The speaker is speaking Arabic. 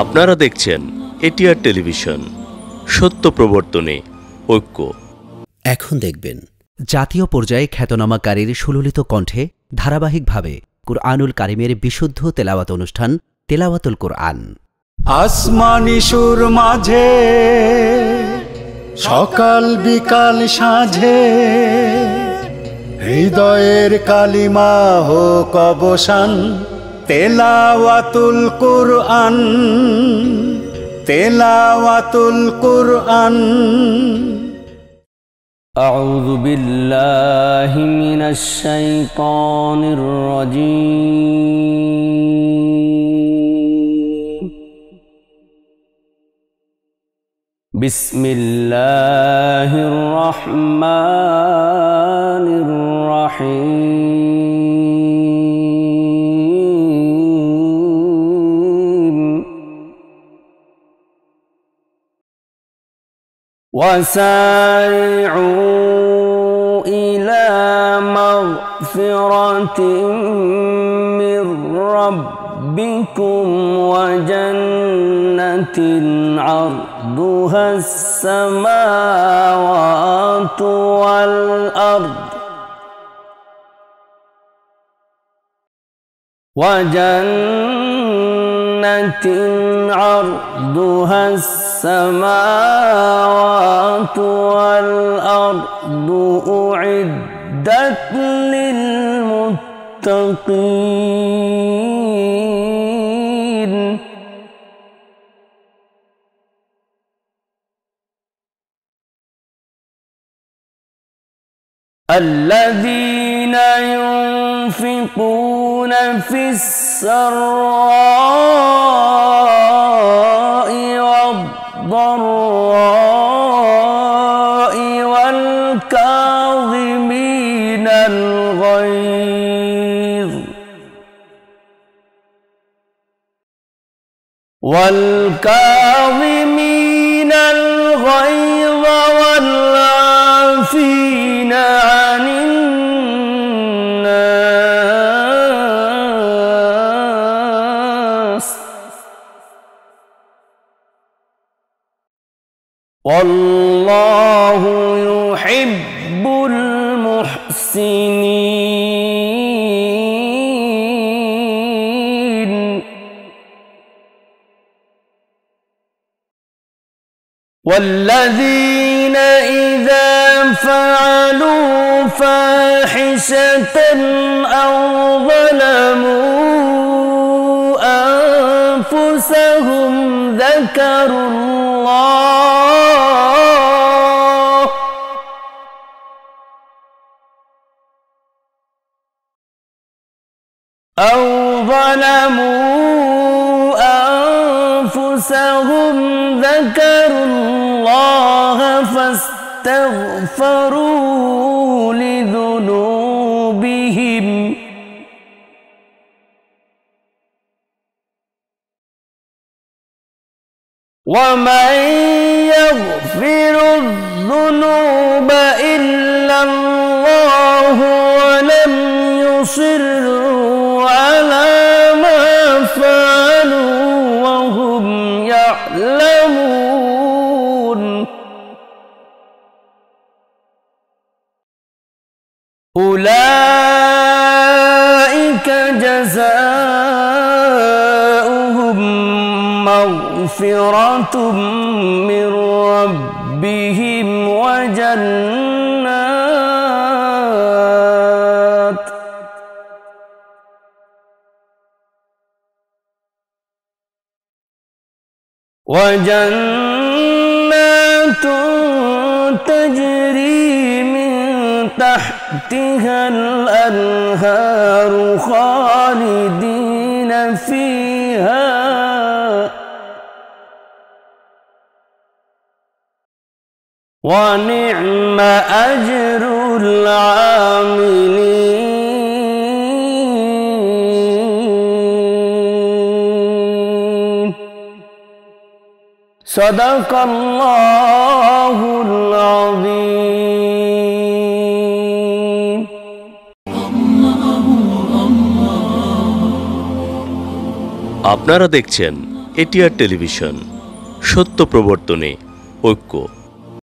আপনারা দেখছেন ATR television, সত্য প্রবর্তনে ঐক্য। এখন দেখবেন জাতীয় পর্যায়ে খ্যাতনামাকারীর সুললিত কণ্ঠে ধারাবাহিকভাবে কুরআনুল কারিমের বিশুদ্ধ তেলাওয়াত অনুষ্ঠান তেলাওয়াতুল কুরআন। আসমানি সুর মাঝে সকাল বিকাল সাঁঝে, হৃদয়ের কালিমা হোক অবসান, তেলাওয়াতুল কুরআন, তেলাওয়াতুল কুরআন। আউযু বিল্লাহি মিনাশ শাইতানির রাজীম। বিসমিল্লাহির রাহমানির রাহীম। وسارعوا إلى مغفرة من ربكم وجنة عرضها السماوات والأرض عرضها السماوات والأرض أعدت للمتقين الذين ينفقون في السراء والضراء والكاظمين الغيظ والعافين عن والله يحب المحسنين والذين إذا فعلوا فاحشة أو ظلموا أنفسهم ذكروا الله أو ظلموا أنفسهم ذكروا الله فاستغفروا لذنوبهم ومن يغفر الذنوب إلا الله ولم يصروا على ما فعلوا وهم يعلمون أولئك جزاؤهم مغفرة من ربهم وجنات تجري من تحتها الأنهار خالدين فيها ونعم أجر العاملين صدق الله العظيم. আপনারা দেখছেন ATR টেলিভিশন সত্য প্রবর্তনে ঐক্য।